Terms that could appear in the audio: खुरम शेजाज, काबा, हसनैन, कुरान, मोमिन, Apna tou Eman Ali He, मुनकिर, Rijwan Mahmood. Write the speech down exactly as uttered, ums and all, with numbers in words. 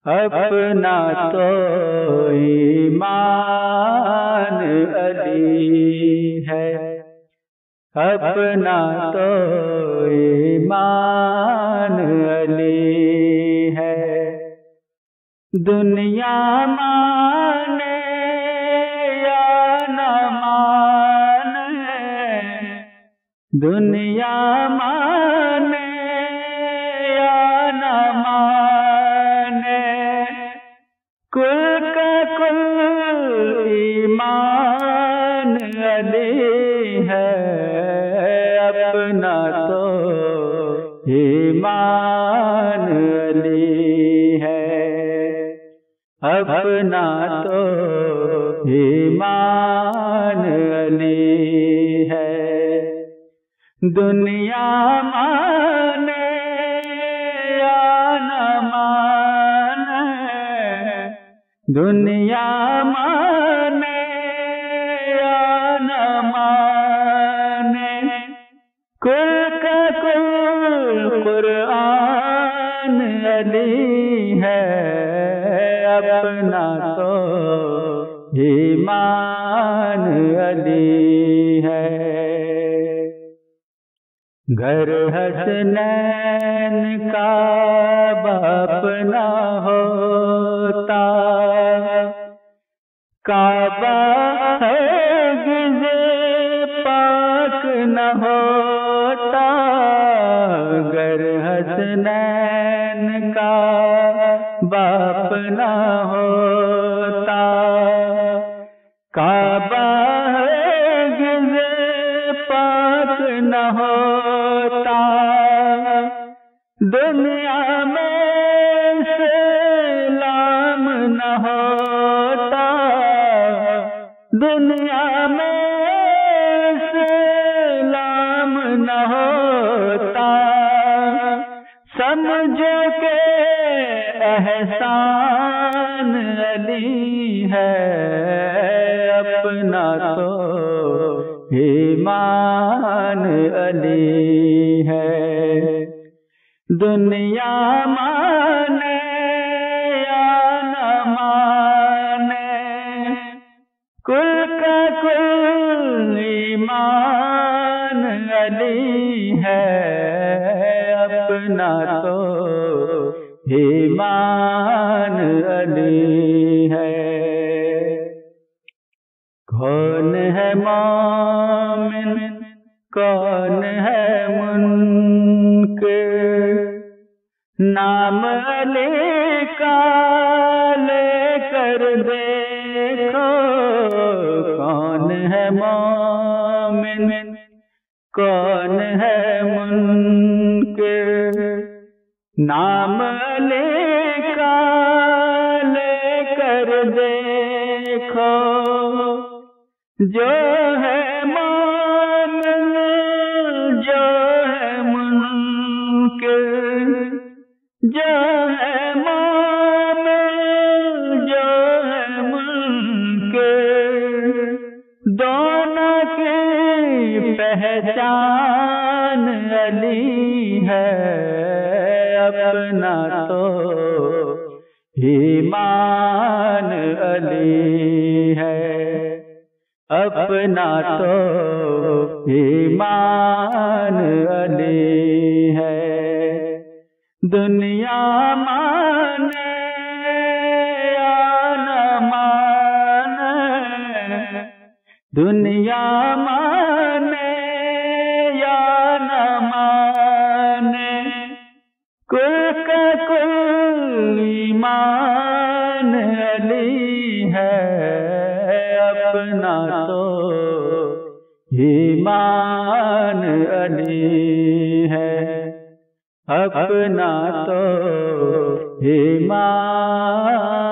अपना तो ईमान अली है, अपना तो ईमान अली है। दुनिया माने या न माने, दुनिया माने या न माने, कुल का कुल ईमान अली है। अपना तो ईमान अली है, अपना तो ईमान अली है। दुनिया माने या न माने, दुनिया माने या न माने, कुल का कुल कुरान अली है। अपना तो ईमान अली है। घर हसनैन का बाप ना होता, काबा हरगिज़ पाक न होता। गर हसनैन का बाप न होता, काबा हरगिज़ पाक न होता। दुनिया में सलाम न होता, दुनिया में सलाम न होता। समझो के एहसान अली है। अपना तो ईमान अली है। दुनिया माने या न माने, कुल का कुल ईमान अली है। अपना तो ईमान अली है। कौन है मोमिन, कौन है मुनकिर, नाम अली का लेकर दे। कौन है मोमिन, कौन है मुनकिर, नाम अली का लेकर देखो। जो है मोमिन, जो है मुनकिर, जो है मोमिन, जो है मुनकिर, दोनों की पहचान अली है। अपना तो ईमान अली है, अपना तो ईमान अली है। दुनिया माने या न माने, दुनिया माने या न माने, कुल का कुल ईमान अली है। अपना तो ईमान अली है, अपना तो ईमान।